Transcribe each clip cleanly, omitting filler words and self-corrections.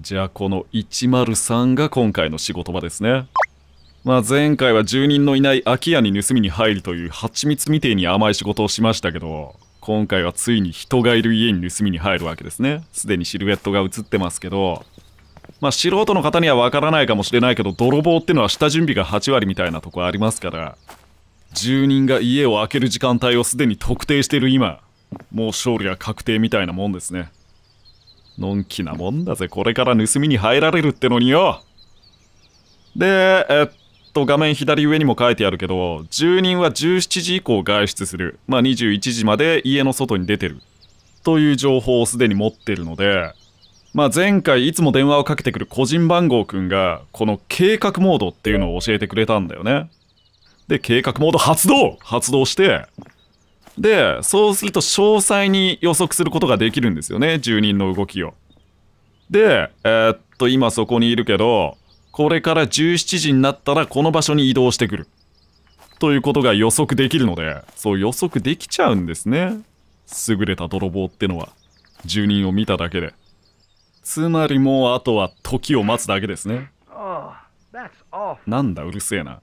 じゃあこの103が今回の仕事場ですね。まあ前回は住人のいない空き家に盗みに入るという蜂蜜みてえに甘い仕事をしましたけど、今回はついに人がいる家に盗みに入るわけですね。すでにシルエットが映ってますけど、まあ素人の方にはわからないかもしれないけど、泥棒ってのは下準備が8割みたいなとこありますから、住人が家を開ける時間帯をすでに特定している今、もう勝利は確定みたいなもんですね。のんきなもんだぜ、これから盗みに入られるってのによ。で、画面左上にも書いてあるけど、住人は17時以降外出する、まあ21時まで家の外に出てるという情報をすでに持ってるので、まあ前回いつも電話をかけてくる個人番号くんがこの計画モードっていうのを教えてくれたんだよね。で、計画モード発動して、でそうすると詳細に予測することができるんですよね、住人の動きを。で今そこにいるけど、これから17時になったらこの場所に移動してくるということが予測できるので、そう予測できちゃうんですね、優れた泥棒ってのは。住人を見ただけで、つまりもうあとは時を待つだけですね。なんだうるせえな、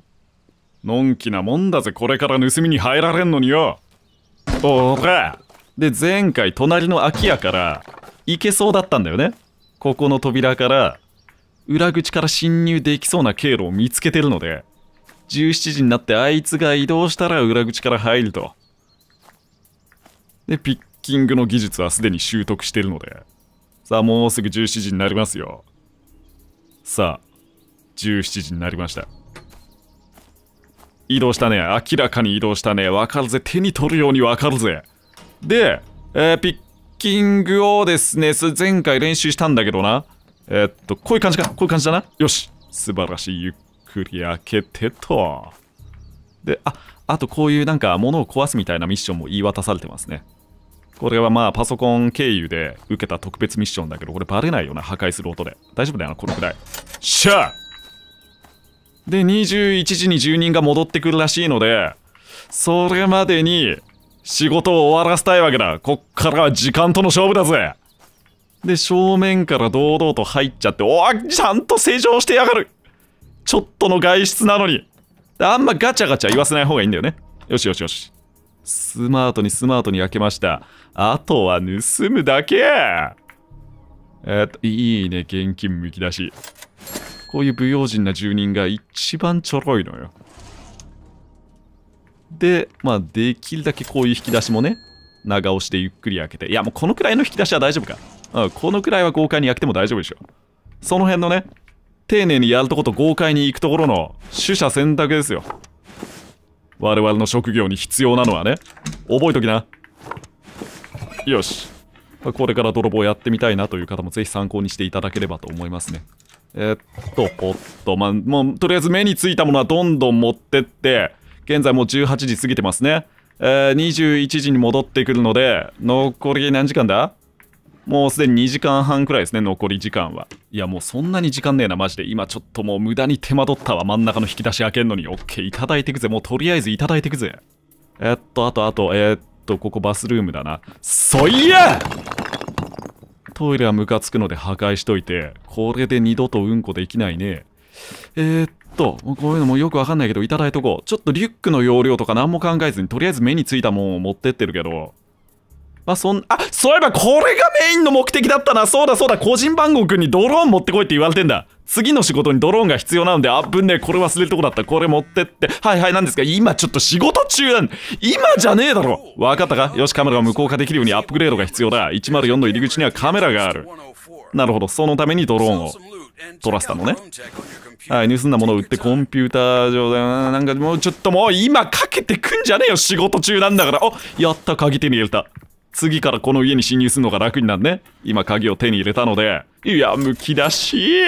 のんきなもんだぜ、これから盗みに入られんのによ。おらで、前回隣の空き家から行けそうだったんだよね。ここの扉から裏口から侵入できそうな経路を見つけてるので、17時になってあいつが移動したら裏口から入ると。でピッキングの技術はすでに習得してるので、さあもうすぐ17時になりますよ。さあ17時になりました。移動したね、明らかに移動したね、わかるぜ、手に取るようにわかるぜ。で、ピッキングをですね、前回練習したんだけどな、こういう感じか、こういう感じだな。よし、素晴らしい。ゆっくり開けてと。で、あとこういうなんか物を壊すみたいなミッションも言い渡されてますね。これはまあパソコン経由で受けた特別ミッションだけど、これバレないよな、破壊する音で。大丈夫だよな、このくらい。しゃあで、21時に住人が戻ってくるらしいので、それまでに仕事を終わらせたいわけだ。こっからは時間との勝負だぜ。で、正面から堂々と入っちゃって、おー、ちゃんと施錠してやがる。ちょっとの外出なのに。あんまガチャガチャ言わせない方がいいんだよね。よしよしよし。スマートにスマートに開けました。あとは盗むだけ。いいね、現金むき出し。こういう不用心な住人が一番ちょろいのよ。で、まあ、できるだけこういう引き出しもね、長押しでゆっくり開けて。いや、もうこのくらいの引き出しは大丈夫か。うん、このくらいは豪快に開けても大丈夫でしょ。その辺のね、丁寧にやるとこと豪快に行くところの取捨選択ですよ。我々の職業に必要なのはね、覚えときな。よし。これから泥棒やってみたいなという方もぜひ参考にしていただければと思いますね。おっと、まあ、もうとりあえず目についたものはどんどん持ってって、現在もう18時過ぎてますね。21時に戻ってくるので、残り何時間だ？もうすでに2時間半くらいですね、残り時間は。いや、もうそんなに時間ねえな、マジで。今ちょっともう無駄に手間取ったわ、真ん中の引き出し開けんのに。オッケー、いただいてくぜ。もうとりあえずいただいてくぜ。ここバスルームだな。そいや！トイレはムカつくので破壊しといて、これで二度とうんこできないね。こういうのもよくわかんないけど、いただいとこう。ちょっとリュックの容量とか何も考えずに、とりあえず目についたもんを持ってってるけど、まあそういえばこれがメインの目的だったな。そうだそうだ、個人番号くんにドローン持ってこいって言われてんだ。次の仕事にドローンが必要なので、あぶねえ、これ忘れるとこだった。これ持ってって。はいはい、なんですか？今ちょっと仕事中なん。今じゃねえだろ。わかったか？よし、カメラが無効化できるようにアップグレードが必要だ。104の入り口にはカメラがある。なるほど、そのためにドローンを撮らせたのね。はい、盗んだものを売ってコンピューター上で、なんかもうちょっともう今かけてくんじゃねえよ。仕事中なんだから。お、やった、鍵手に入れた。次からこの家に侵入するのが楽になるね。今鍵を手に入れたので。いや、むき出し。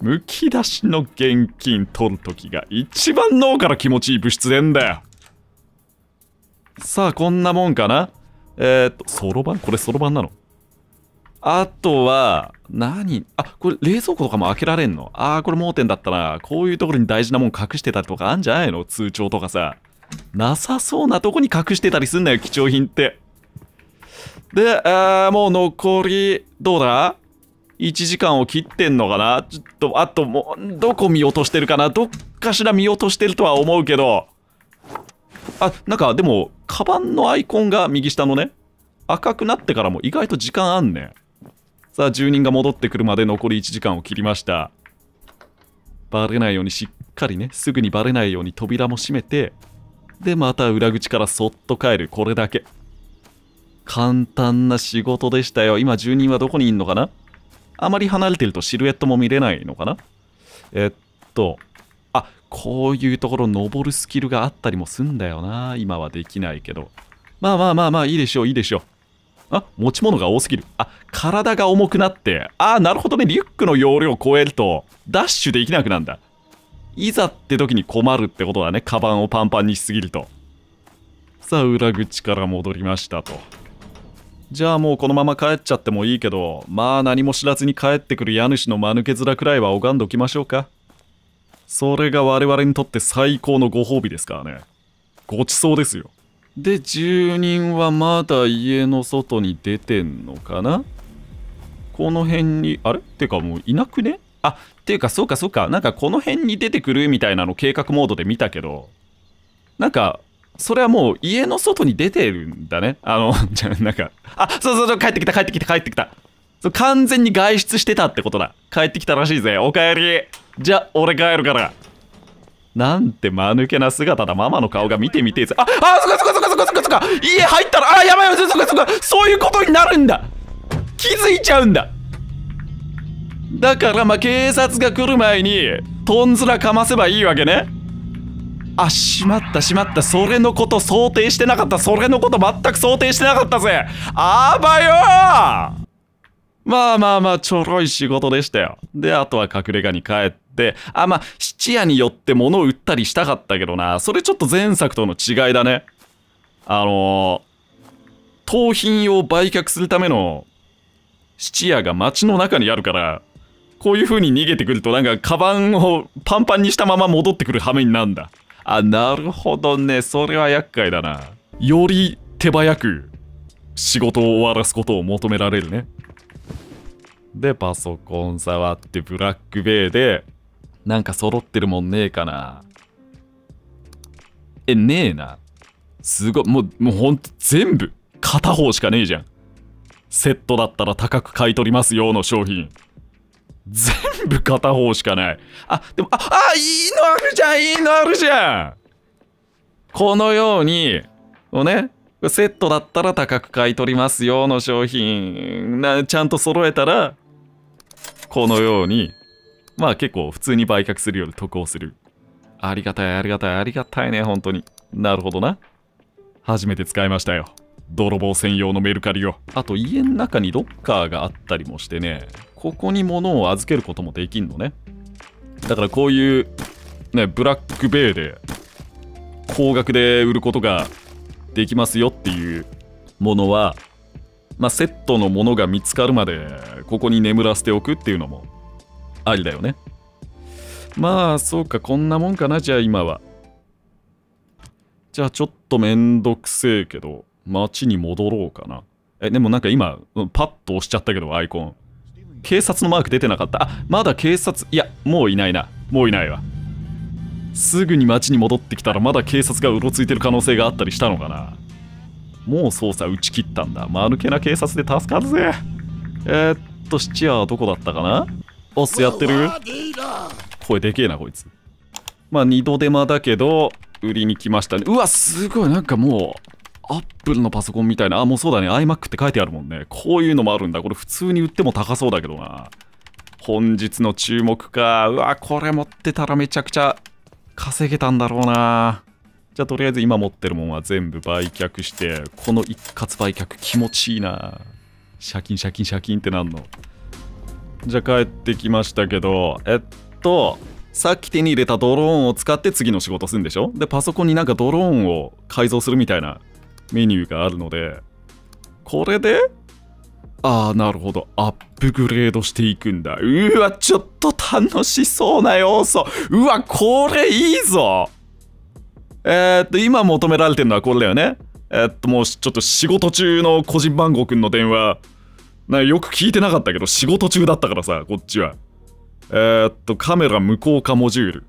むき出しの現金取るときが一番脳から気持ちいい物質でんだよ。さあ、こんなもんかな。そろばん？これそろばんなの？あとは、何？あ、これ冷蔵庫とかも開けられんの？ああ、これ盲点だったな。こういうところに大事なもん隠してたりとかあんじゃないの？通帳とかさ。なさそうなとこに隠してたりすんなよ、貴重品って。で、もう残り、どうだ1時間を切ってんのかな。ちょっと、あともう、どこ見落としてるかな。どっかしら見落としてるとは思うけど。あ、なんかでも、カバンのアイコンが右下のね、赤くなってからも意外と時間あんね。さあ、住人が戻ってくるまで残り1時間を切りました。バレないようにしっかりね、すぐにバレないように扉も閉めて、で、また裏口からそっと帰る。これだけ。簡単な仕事でしたよ。今、住人はどこにいんのかな。あまり離れてるとシルエットも見れないのかな。あ、こういうところ登るスキルがあったりもすんだよな。今はできないけど。まあまあまあまあ、いいでしょう、いいでしょう。あ、持ち物が多すぎる。あ、体が重くなって。ああ、なるほどね。リュックの容量を超えると、ダッシュできなくなんだ。いざって時に困るってことだね。カバンをパンパンにしすぎると。さあ、裏口から戻りましたと。じゃあもうこのまま帰っちゃってもいいけど、まあ何も知らずに帰ってくる家主の間抜け面くらいは拝んどきましょうか。それが我々にとって最高のご褒美ですからね。ごちそうですよ。で、住人はまだ家の外に出てんのかな？この辺に、あれ？てかもういなくね？あ、ていうかそうかそうか、なんかこの辺に出てくるみたいなの計画モードで見たけど、なんか、それはもう家の外に出てるんだね。じゃあなんか、あ、そうそうそう、帰ってきた帰ってきた帰ってきた。そう、完全に外出してたってことだ。帰ってきたらしいぜ。おかえり。じゃあ、俺帰るから。なんて間抜けな姿だ。ママの顔が見てみてえぜ。あ、あ、そっかそっかそっかそっかそっか。家入ったら、あ、やばいやばい、そっかそっか。そういうことになるんだ。気づいちゃうんだ。だから、まあ、警察が来る前に、とんずらかませばいいわけね。あ、しまったしまった。それのこと想定してなかった。それのこと全く想定してなかったぜ。あばよー。まあまあまあ、ちょろい仕事でしたよ。で、あとは隠れ家に帰って、あ、まあ、質屋によって物を売ったりしたかったけどな。それちょっと前作との違いだね。盗品を売却するための質屋が街の中にあるから、こういう風に逃げてくるとなんか、カバンをパンパンにしたまま戻ってくる羽目になるんだ。あ、なるほどね。それは厄介だな。より手早く仕事を終わらすことを求められるね。で、パソコン触ってブラックベイで、なんか揃ってるもんねえかな。え、ねえな。すごい、もうほんと全部、片方しかねえじゃん。セットだったら高く買い取りますよの商品。全部片方しかない。あ、でも、あ、いいのあるじゃん、いいのあるじゃん。このように、をね、セットだったら高く買い取りますよの商品ちゃんと揃えたら、このように、まあ結構普通に売却するより得をする。ありがたい、ありがたい、ありがたいね、本当に。なるほどな。初めて使いましたよ。泥棒専用のメルカリを。あと家の中にロッカーがあったりもしてね。ここに物を預けることもできんのね。だからこういう、ね、ブラックベイで、高額で売ることができますよっていうものは、まあ、セットのものが見つかるまで、ここに眠らせておくっていうのも、ありだよね。まあ、そうか、こんなもんかな、じゃあ今は。じゃあちょっとめんどくせえけど、街に戻ろうかな。え、でもなんか今、パッと押しちゃったけど、アイコン。警察のマーク出てなかった。あ、まだ警察、いや、もういないな。もういないわ。すぐに街に戻ってきたらまだ警察がうろついてる可能性があったりしたのかな。もう捜査打ち切ったんだ。間抜けな警察で助かるぜ。質屋はどこだったかな。ボスやってる。声でけえな、こいつ。まあ、二度手間だけど、売りに来ましたね。うわ、すごい、なんかもう、アップルのパソコンみたいな。あ、もうそうだね。iMac って書いてあるもんね。こういうのもあるんだ。これ普通に売っても高そうだけどな。本日の注目か。うわ、これ持ってたらめちゃくちゃ稼げたんだろうな。じゃあとりあえず今持ってるもんは全部売却して、この一括売却気持ちいいな。シャキンシャキンシャキンってなんの。じゃあ帰ってきましたけど、さっき手に入れたドローンを使って次の仕事するんでしょ？で、パソコンになんかドローンを改造するみたいな。メニューがあるので、これで、ああ、なるほど。アップグレードしていくんだ。うわ、ちょっと楽しそうな要素。うわ、これいいぞ。今求められてるのはこれだよね。もうちょっと仕事中の個人番号くんの電話、よく聞いてなかったけど、仕事中だったからさ、こっちは。カメラ無効化モジュール。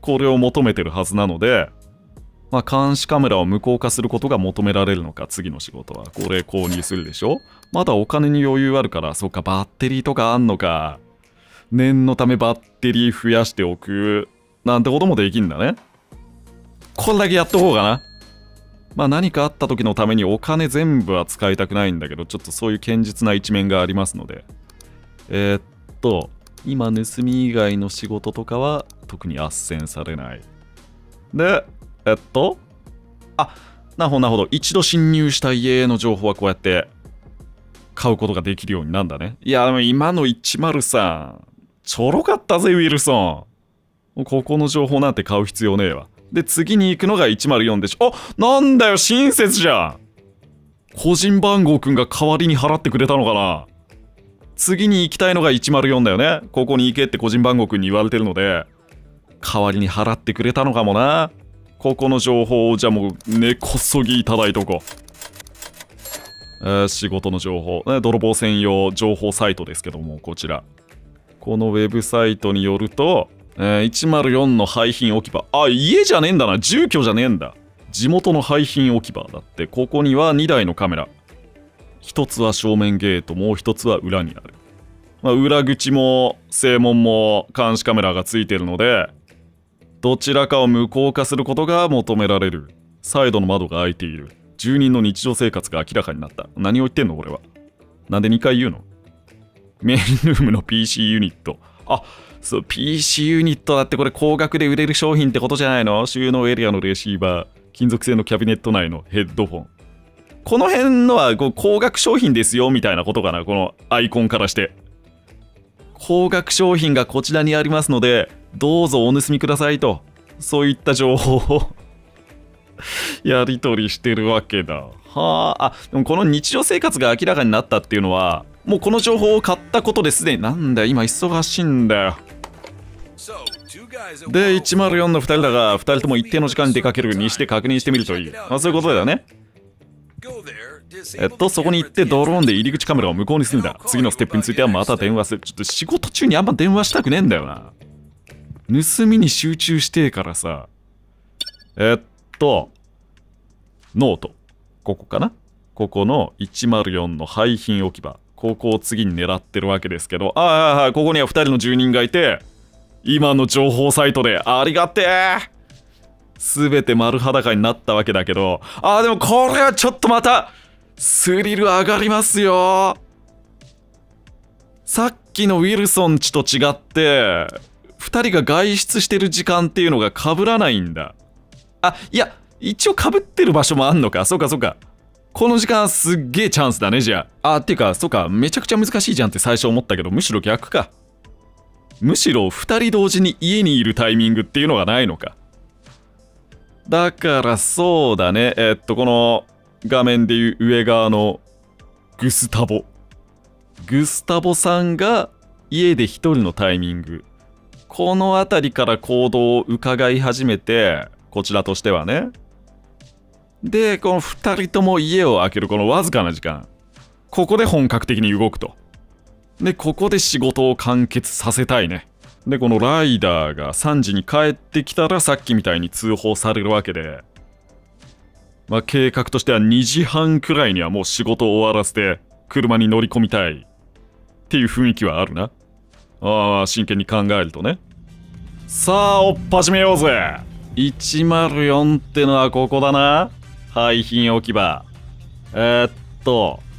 これを求めてるはずなので、まあ、監視カメラを無効化することが求められるのか、次の仕事は。これ購入するでしょ。まだお金に余裕あるから、そっか、バッテリーとかあんのか。念のためバッテリー増やしておく。なんてこともできんだね。これだけやっとこうかな。まあ何かあった時のためにお金全部は使いたくないんだけど、ちょっとそういう堅実な一面がありますので。今盗み以外の仕事とかは特に斡旋されない。で、あ、なるほどなるほど。一度侵入した家の情報はこうやって買うことができるようになんだね。いや、でも今の103、ちょろかったぜ、ウィルソン。ここの情報なんて買う必要ねえわ。で、次に行くのが104でしょ。あ、なんだよ、親切じゃん。個人番号くんが代わりに払ってくれたのかな。次に行きたいのが104だよね。ここに行けって個人番号くんに言われてるので、代わりに払ってくれたのかもな。ここの情報をじゃあもう根こそぎいただいとこう。仕事の情報、泥棒専用情報サイトですけども、こちら。このウェブサイトによると、104の廃品置き場。あ、家じゃねえんだな。住居じゃねえんだ。地元の廃品置き場だって、ここには2台のカメラ。1つは正面ゲート、もう1つは裏にある。まあ、裏口も正門も監視カメラがついてるので、どちらかを無効化することが求められる。サイドの窓が開いている。住人の日常生活が明らかになった。何を言ってんの俺は。なんで2回言うの？メインルームの PC ユニット。あ、そう、PC ユニットだってこれ高額で売れる商品ってことじゃないの？収納エリアのレシーバー、金属製のキャビネット内のヘッドフォン。この辺のは高額商品ですよみたいなことかな、このアイコンからして。高額商品がこちらにありますので、どうぞお盗みくださいと、そういった情報をやり取りしてるわけだ。はあ、あ、でもこの日常生活が明らかになったっていうのは、もうこの情報を買ったことですでに、なんだ、今忙しいんだよ。で、104の2人だが、2人とも一定の時間に出かけるにして確認してみるといい。まあ、そういうことだよね。そこに行ってドローンで入り口カメラを無効にするんだ。次のステップについてはまた電話する。ちょっと仕事中にあんま電話したくねえんだよな。盗みに集中してからさ。ノート。ここかな？ここの104の廃品置き場。ここを次に狙ってるわけですけど、ああ、ここには2人の住人がいて、今の情報サイトでありがてえ。すべて丸裸になったわけだけど、ああ、でもこれはちょっとまた、スリル上がりますよ。さっきのウィルソンちと違って、2人が外出してる時間っていうのが被らないんだ。あ、いや、一応被ってる場所もあんのか。そうかそうか。この時間すっげえチャンスだね、じゃあ。あ、ていうか、そうか、めちゃくちゃ難しいじゃんって最初思ったけど、むしろ逆か。むしろ2人同時に家にいるタイミングっていうのがないのか。だからそうだね。この画面でいう上側のグスタボ。グスタボさんが家で1人のタイミング。この辺りから行動を伺い始めて、こちらとしてはね。で、この2人とも家を空けるこのわずかな時間。ここで本格的に動くと。で、ここで仕事を完結させたいね。で、このライダーが3時に帰ってきたらさっきみたいに通報されるわけで。まあ、計画としては2時半くらいにはもう仕事を終わらせて車に乗り込みたいっていう雰囲気はあるな。ああ、真剣に考えるとね。さあ、追っ始めようぜ。104ってのはここだな。廃品置き場。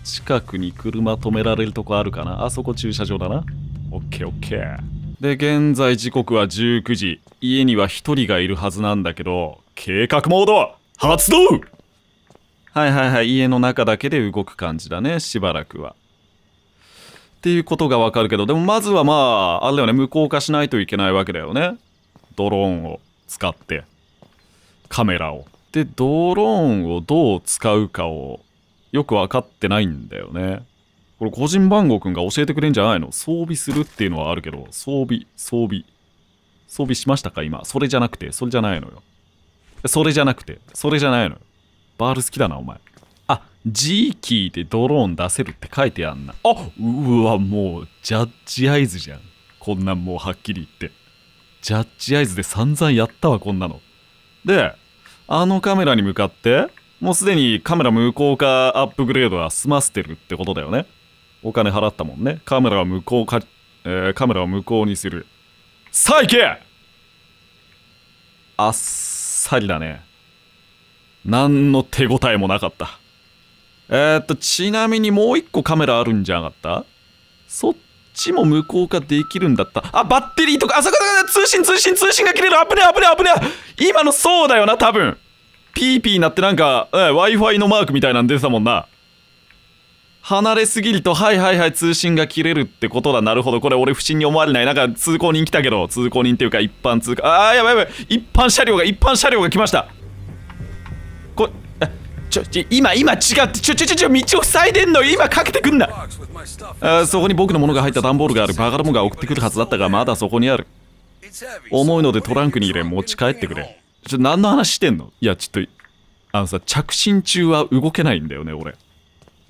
近くに車止められるとこあるかな。あそこ駐車場だな。オッケーオッケー。で、現在時刻は19時。家には1人がいるはずなんだけど、計画モード発動！はいはいはい、家の中だけで動く感じだね、しばらくは。っていうことがわかるけど、でもまずはまあ、あれだよね、無効化しないといけないわけだよね。ドローンを使って、カメラを。で、ドローンをどう使うかをよく分かってないんだよね。これ個人番号くんが教えてくれんじゃないの？装備するっていうのはあるけど、装備しましたか今。それじゃなくて、それじゃないのよ。それじゃなくて、それじゃないのよ。バール好きだな、お前。あ、G キーでドローン出せるって書いてあんな。あっ、うわ、もうジャッジアイズじゃん。こんなんもうはっきり言って。ジャッジアイズで散々やったわ、こんなの。で、あのカメラに向かって、もうすでにカメラ無効化アップグレードは済ませてるってことだよね。お金払ったもんね。カメラは無効化、カメラを無効にする。さあ行け！あっさりだね。何の手応えもなかった。ちなみにもう一個カメラあるんじゃなかった？そっちも無効化できるんだった。あ、バッテリーとか、あそこだ、通信が切れる。危ねえ、危ねえ、危ねえ。今のそうだよな、多分。ピーピーなってなんか、Wi-Fi のマークみたいなん出てたもんな。離れすぎると、はいはいはい、通信が切れるってことだ。なるほど。これ俺不審に思われない。なんか通行人来たけど、通行人っていうか一般通過。あー、やばいやばい。一般車両が来ました。これ、今、違って、道を塞いでんの。今かけてくんな。そこに僕のものが入った段ボールがある。バカどもが送ってくるはずだったが、まだそこにある。重いのでトランクに入れ、持ち帰ってくれ。何の話してんの？いや、ちょっと、あのさ、着信中は動けないんだよね、俺。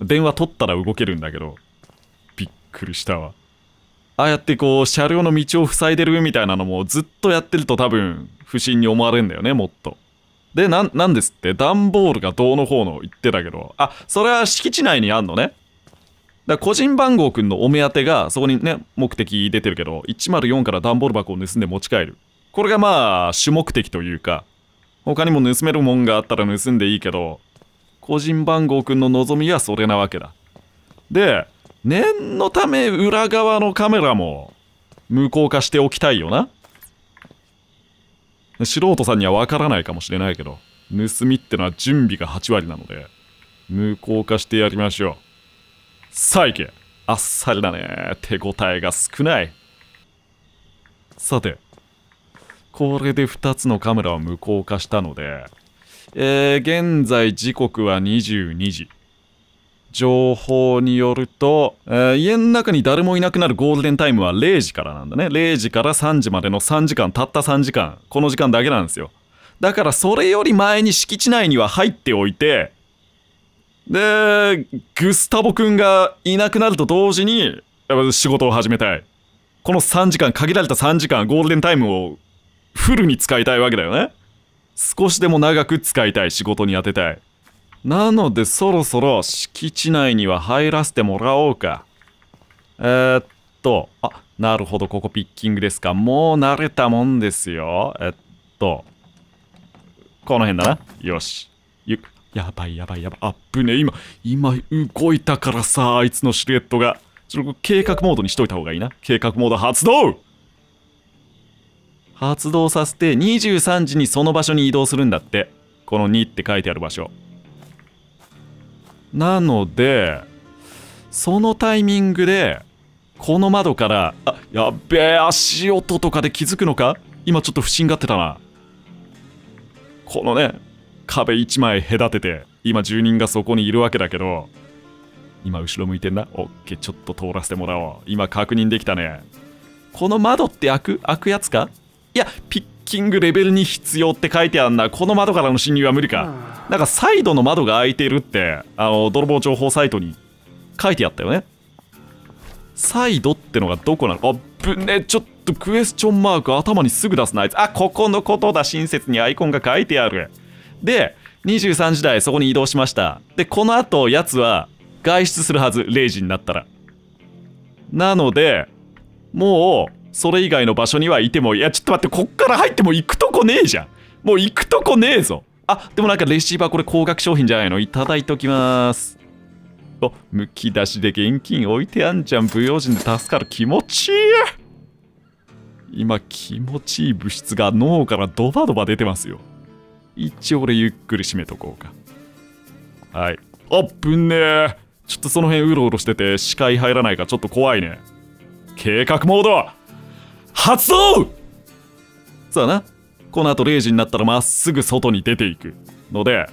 電話取ったら動けるんだけど、びっくりしたわ。ああやってこう、車両の道を塞いでるみたいなのもずっとやってると多分、不審に思われるんだよね、もっと。で、なんですって、段ボールがどうの方の言ってたけど、あ、それは敷地内にあんのね。だから個人番号くんのお目当てが、そこにね、目的出てるけど、104から段ボール箱を盗んで持ち帰る。これがまあ、主目的というか、他にも盗めるもんがあったら盗んでいいけど、個人番号くんの望みはそれなわけだ。で、念のため裏側のカメラも無効化しておきたいよな。素人さんにはわからないかもしれないけど、盗みってのは準備が8割なので、無効化してやりましょう。さあ行け。あっさりだね。手応えが少ない。さて、これで2つのカメラを無効化したので、現在時刻は22時。情報によると、家の中に誰もいなくなるゴールデンタイムは0時からなんだね。0時から3時までの3時間、たった3時間。この時間だけなんですよ。だからそれより前に敷地内には入っておいて、で、グスタボくんがいなくなると同時に、やっぱ仕事を始めたい。この3時間、限られた3時間、ゴールデンタイムをフルに使いたいわけだよね。少しでも長く使いたい。仕事に当てたい。なのでそろそろ敷地内には入らせてもらおうか。あ、なるほど、ここピッキングですか。もう慣れたもんですよ。この辺だな。よし。やばい。あっぶね、今動いたからさ、あいつのシルエットが。ちょっと計画モードにしといた方がいいな。計画モード発動！発動させて23時にその場所に移動するんだって。この2って書いてある場所。なので、そのタイミングで、この窓から、あ、やっべえ、足音とかで気づくのか？今ちょっと不審がってたな。このね、壁1枚隔てて、今住人がそこにいるわけだけど、今後ろ向いてんな。オッケー、ちょっと通らせてもらおう。今確認できたね。この窓って開くやつか？いや、ピッキングレベルに必要って書いてあんな。この窓からの侵入は無理か。なんかサイドの窓が開いてるって、泥棒情報サイトに書いてあったよね。サイドってのがどこなの？あぶね、ちょっとクエスチョンマーク頭にすぐ出すな、あいつ。あ、ここのことだ。親切にアイコンが書いてある。で、23時台そこに移動しました。で、この後、やつは外出するはず。0時になったら。なので、もう、それ以外の場所にはいても、いや、ちょっと待って、こっから入っても行くとこねえじゃん。もう行くとこねえぞ。あ、でもなんかレシーバーこれ高額商品じゃないの？いただいておきまーす。お、むき出しで現金置いてあんじゃん。不用心で助かる。気持ちいい。今、気持ちいい物質が脳からドバドバ出てますよ。一応俺ゆっくり締めとこうか。はい。あっぶねえ。ちょっとその辺うろうろしてて視界入らないかちょっと怖いね。計画モード発動！そうだな。この後0時になったらまっすぐ外に出ていく。ので、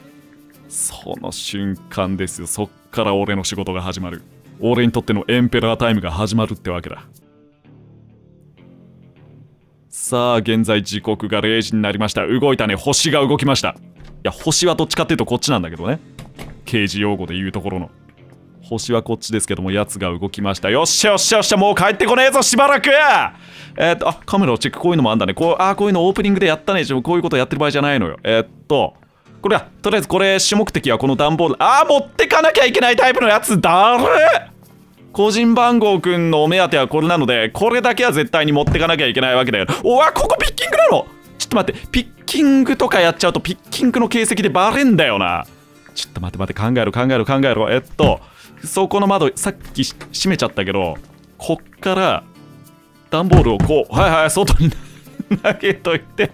その瞬間ですよ。そっから俺の仕事が始まる。俺にとってのエンペラータイムが始まるってわけだ。さあ、現在時刻が0時になりました。動いたね。星が動きました。いや、星はどっちかっていうとこっちなんだけどね。刑事用語で言うところの。星はこっちですけども、やつが動きました。よっしゃよっしゃよっしゃ、もう帰ってこねえぞ、しばらく。あ、カメラをチェック、こういうのもあんだね。こういうのオープニングでやったね。こういうことやってる場合じゃないのよ。これだ。とりあえずこれ、主目的はこの段ボール。あー、持ってかなきゃいけないタイプのやつだる。個人番号くんのお目当てはこれなので、これだけは絶対に持ってかなきゃいけないわけだよ。おわ、ここピッキングなの？ちょっと待って、ピッキングとかやっちゃうとピッキングの形跡でバレんだよな。ちょっと待って、考えろ。そこの窓、さっき閉めちゃったけど、こっから、段ボールをこう、外に投げといて、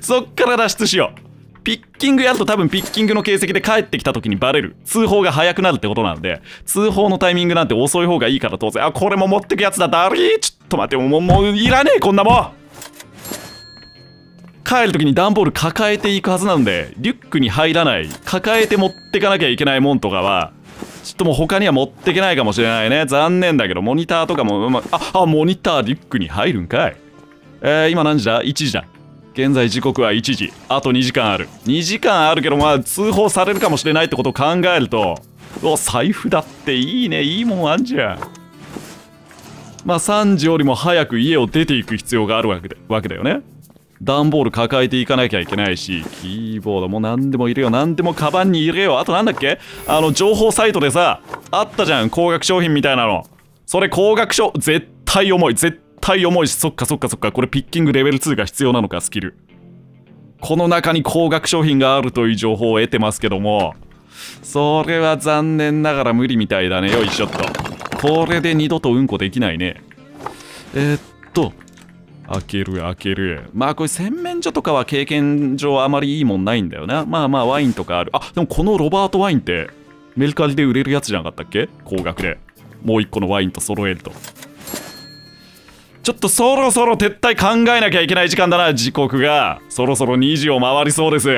そっから脱出しよう。ピッキングやると多分ピッキングの形跡で帰ってきた時にバレる。通報が早くなるってことなんで、通報のタイミングなんて遅い方がいいから当然。あ、これも持ってくやつだ、だりー。ちょっと待って、もういらねえ、こんなもん。帰る時に段ボール抱えていくはずなんで、リュックに入らない、抱えて持ってかなきゃいけないもんとかは、ちょっともう他には持ってけないかもしれないね。残念だけど、モニターとかも、モニターリュックに入るんかい。今何時だ？ 1 時だ。現在時刻は1時。あと2時間ある。2時間あるけど、通報されるかもしれないってことを考えると、財布だっていいね。いいもんあんじゃん。3時よりも早く家を出ていく必要があるわけだよね。段ボール抱えていかなきゃいけないし、キーボードも何でも入れよう。何でもカバンに入れよう。あとなんだっけ、情報サイトでさ、あったじゃん。高額商品みたいなの。それ高額商、絶対重いし、そっか。これピッキングレベル2が必要なのか、スキル。この中に高額商品があるという情報を得てますけども、それは残念ながら無理みたいだね。よいしょっと。これで二度とうんこできないね。開ける。これ洗面所とかは経験上あまりいいもんないんだよな。ワインとかある。でもこのロバートワインってメルカリで売れるやつじゃなかったっけ？高額で。もう一個のワインと揃えると。ちょっとそろそろ撤退考えなきゃいけない時間だな。時刻が。そろそろ2時を回りそうです。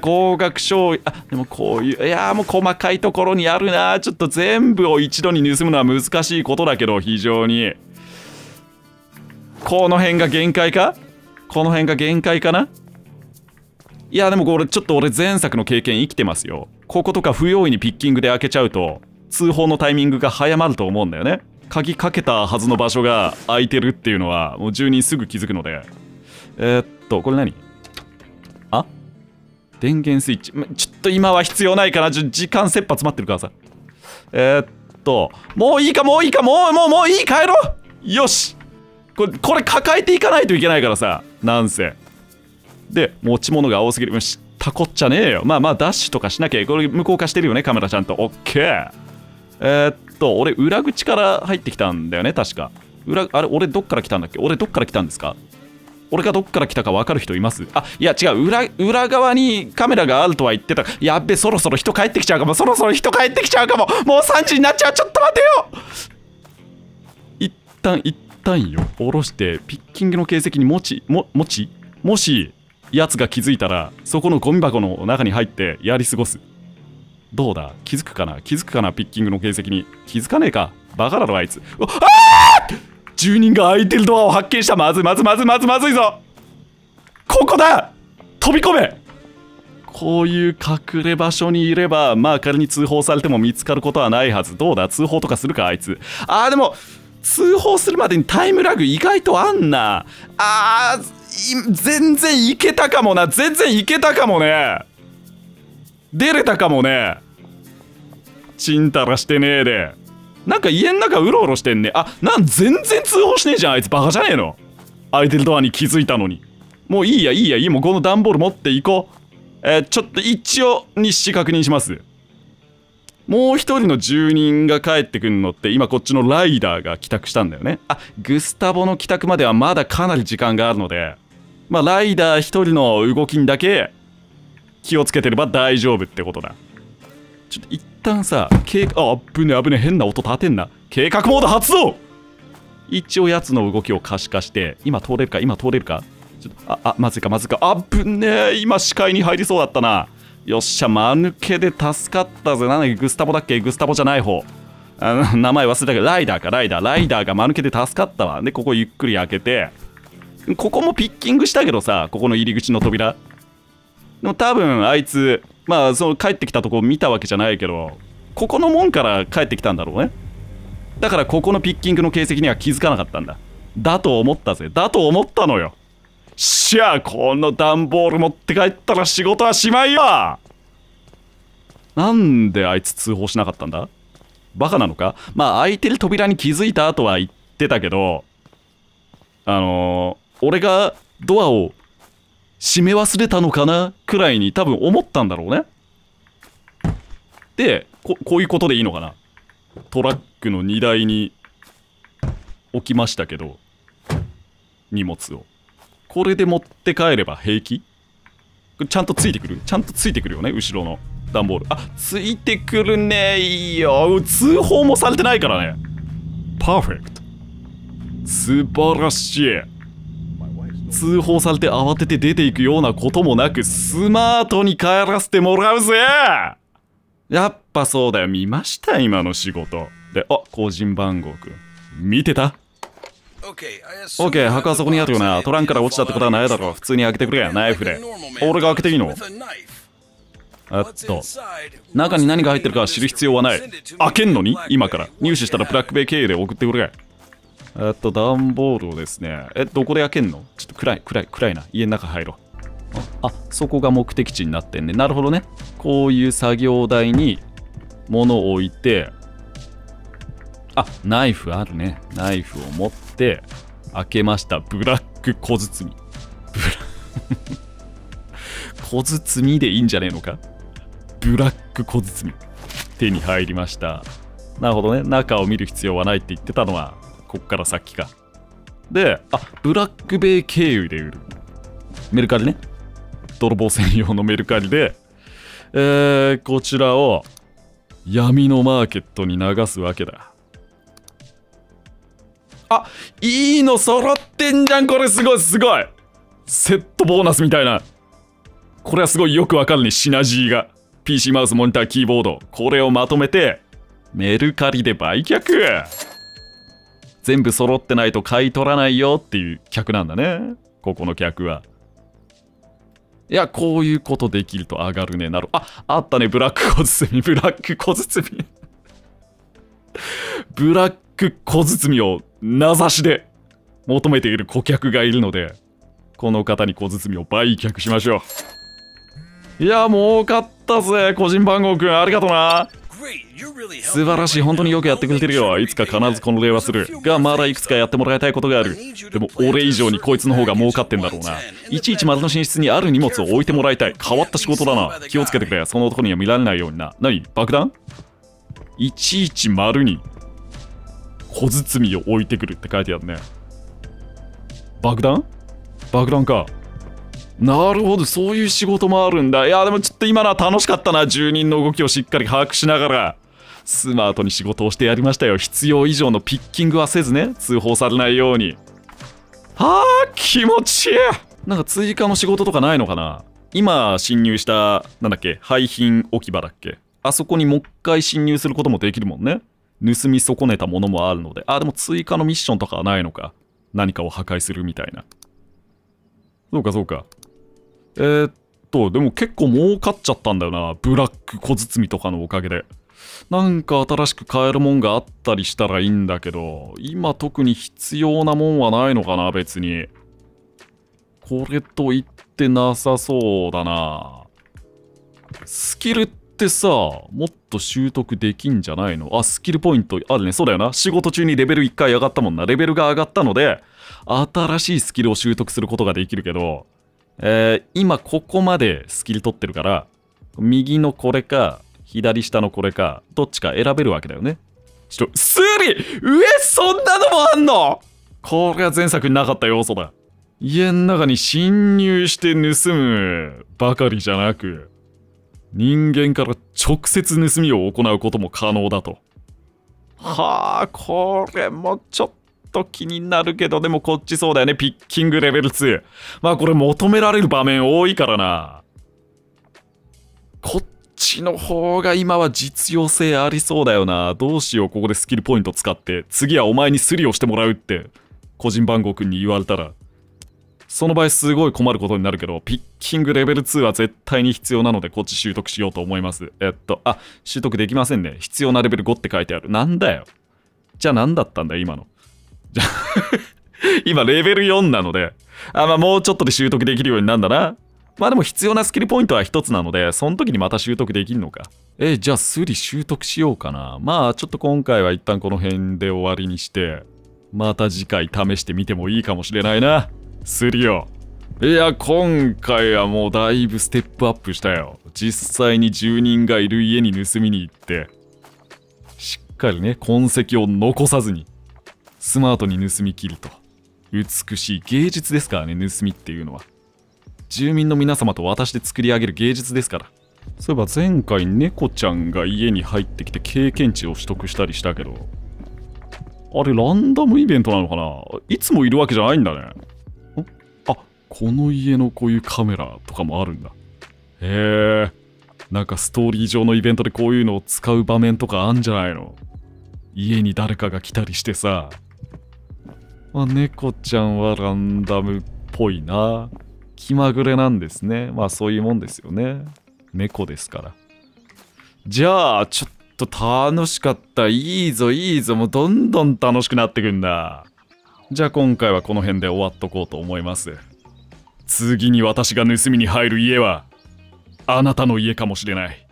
高額商品。でもこういう、もう細かいところにあるな。ちょっと全部を一度に盗むのは難しいことだけど、非常に。この辺が限界かな。いや、でも俺前作の経験生きてますよ。こことか不用意にピッキングで開けちゃうと、通報のタイミングが早まると思うんだよね。鍵かけたはずの場所が開いてるっていうのは、もう住人すぐ気づくので。これ何？あ？電源スイッチ。ちょっと今は必要ないかな。時間切羽詰まってるからさ。もういいか、帰ろう！よし！これ抱えていかないといけないからさ、なんせ。で、持ち物が多すぎる。知ったこっちゃねえよ。ダッシュとかしなきゃ。これ、無効化してるよね、カメラちゃんと。オッケー。俺、裏口から入ってきたんだよね、確か。俺、どっから来たんだっけ？俺、どっから来たんですか？俺がどっから来たか分かる人います？いや、違う。裏側にカメラがあるとは言ってた。やっべ、そろそろ人帰ってきちゃうかも。もう3時になっちゃう。ちょっと待てよ。一旦よ、下ろしてピッキングの形跡にもしやつが気づいたら、そこのゴミ箱の中に入ってやり過ごす。どうだ、気づくかな。ピッキングの形跡に気づかねえか。バカだろあいつ。住人が開いてるドアを発見した。まずいぞ。ここだ、飛び込め。こういう隠れ場所にいれば、仮に通報されても見つかることはないはず。どうだ、通報とかするかあいつ。でも通報するまでにタイムラグ意外とあんな。全然いけたかもね。出れたかもね。ちんたらしてねえで。なんか家の中うろうろしてんね。全然通報しねえじゃんあいつ。バカじゃねえの。開いてるドアに気づいたのに。もういいや。もうこの段ボール持っていこう。ちょっと一応日誌確認します。もう一人の住人が帰ってくるのって、今こっちのライダーが帰宅したんだよね。グスタボの帰宅まではまだかなり時間があるので、ライダー一人の動きにだけ気をつけてれば大丈夫ってことだ。ちょっと一旦さ、危ねえ、変な音立てんな。計画モード発動！一応やつの動きを可視化して、今通れるか。ちょっとまずいか。危ねえ、今視界に入りそうだったな。よっしゃ、間抜けで助かったぜ。なんだっけ、グスタボじゃない方。名前忘れたけど、ライダーか。ライダーが間抜けで助かったわ。で、ここゆっくり開けて。ここもピッキングしたけどさ、ここの入り口の扉。でも多分、あいつ、まあその帰ってきたとこ見たわけじゃないけど、ここの門から帰ってきたんだろうね。だからここのピッキングの形跡には気づかなかったんだ。だと思ったぜ。だと思ったのよ。しゃあ、この段ボール持って帰ったら仕事はしまいよ。なんであいつ通報しなかったんだ？バカなのか？まあ開いてる扉に気づいたとは言ってたけど、俺がドアを閉め忘れたのかなくらいに多分思ったんだろうね。で、こういうことでいいのかな。トラックの荷台に置きましたけど、荷物をこれで持って帰れば平気？ちゃんとついてくる？ちゃんとついてくるよね、後ろの段ボール。あ、ついてくるねーよ。通報もされてないからね。パーフェクト。素晴らしい。通報されて慌てて出ていくようなこともなく、スマートに帰らせてもらうぜ。やっぱそうだよ。見ました、今の仕事で。あ、個人番号くん見てた？ OK、 箱はそこにあるよな。トランクから落ちたってことはないだろう。普通に開けてくれや、ナイフで。俺が開けていいの？中に何が入ってるかは知る必要はない。開けんのに今から入手したらブラックベイ経由で送ってくれ。段ボールをですね、どこで開けんの？ちょっと暗いな。家の中入ろう。あ、そこが目的地になってんね。なるほどね。こういう作業台に物を置いて、あ、ナイフあるね。ナイフを持って開けました。ブラック小包。小包でいいんじゃねえのか。ブラック小包手に入りました。なるほどね。中を見る必要はないって言ってたのはこっから先か。で、あ、ブラックベイ経由で売るメルカリね。泥棒専用のメルカリで、こちらを闇のマーケットに流すわけだ。あ、いいの揃ってんじゃん。これすごいすごい。セットボーナスみたいな。これはすごいよくわかるね、シナジーが。 PC マウス、モニター、キーボード、これをまとめてメルカリで売却。全部揃ってないと買い取らないよっていう客なんだね、ここの客は。いや、こういうことできると上がるね。なる。あ、あったね。ブラック小包。ブラック小包。ブラック小包を名指しで求めている顧客がいるので、この方に小包を売却しましょう。いや、儲かったぜ。個人番号くん、ありがとうな。素晴らしい。本当によくやってくれてるよ。いつか必ずこの礼はするが、まだいくつかやってもらいたいことがある。でも俺以上にこいつの方が儲かってんだろうな。いちいち窓の寝室にある荷物を置いてもらいたい。変わった仕事だな。気をつけてくれ。その男には見られないようにな。何、爆弾？いちいち丸に小包を置いてくるって書いてあるね。爆弾？爆弾か。なるほど、そういう仕事もあるんだ。いや、でもちょっと今のは楽しかったな。住人の動きをしっかり把握しながら、スマートに仕事をしてやりましたよ。必要以上のピッキングはせずね、通報されないように。はあ、気持ちいい。なんか追加の仕事とかないのかな。今侵入した、なんだっけ、廃品置き場だっけ。あそこにもう一回侵入することもできるもんね。盗み損ねたものもあるので。あ、でも追加のミッションとかはないのか。何かを破壊するみたいな。そうか、そうか。でも結構儲かっちゃったんだよな。ブラック小包とかのおかげで。なんか新しく買えるもんがあったりしたらいいんだけど、今特に必要なもんはないのかな、別に。これと言ってなさそうだな。スキルってさ、もっと習得できんじゃないの？あ、スキルポイントあるね。そうだよな。仕事中にレベル1回上がったもんな。レベルが上がったので、新しいスキルを習得することができるけど、今ここまでスキル取ってるから、右のこれか左下のこれかどっちか選べるわけだよね。ちょっとスリ上、そんなのもあんの？これは前作になかった要素だ。家の中に侵入して盗むばかりじゃなく、人間から直接盗みを行うことも可能だと。はあ、これもちょっと気になるけど、でもこっちそうだよね。ピッキングレベル2。まあこれ求められる場面多いからな。こっちの方が今は実用性ありそうだよな。どうしよう、ここでスキルポイント使って次はお前にスリをしてもらうって個人番号くんに言われたら、その場合すごい困ることになるけど、ピッキングレベル2は絶対に必要なのでこっち習得しようと思います。あ、習得できませんね。必要なレベル5って書いてある。なんだよ。じゃあ何だったんだよ今の。じゃあ今レベル4なので、まあもうちょっとで習得できるようになるんだな。まあでも必要なスキルポイントは1つなので、その時にまた習得できるのか。じゃあスリ習得しようかな。まあちょっと今回は一旦この辺で終わりにして、また次回試してみてもいいかもしれないな。スリを。いや、今回はもうだいぶステップアップしたよ。実際に住人がいる家に盗みに行って、しっかりね、痕跡を残さずに、スマートに盗み切ると。美しい芸術ですからね、盗みっていうのは。住民の皆様と私で作り上げる芸術ですから。そういえば前回猫ちゃんが家に入ってきて経験値を取得したりしたけど、あれランダムイベントなのかな。いつもいるわけじゃないんだね。あ、この家のこういうカメラとかもあるんだ。へえ、なんかストーリー上のイベントでこういうのを使う場面とかあんじゃないの。家に誰かが来たりしてさ。まあ、猫ちゃんはランダムっぽいな。気まぐれなんですね。まあそういうもんですよね。猫ですから。じゃあちょっと楽しかった。いいぞいいぞ。もうどんどん楽しくなってくんだ。じゃあ今回はこの辺で終わっとこうと思います。次に私が盗みに入る家はあなたの家かもしれない。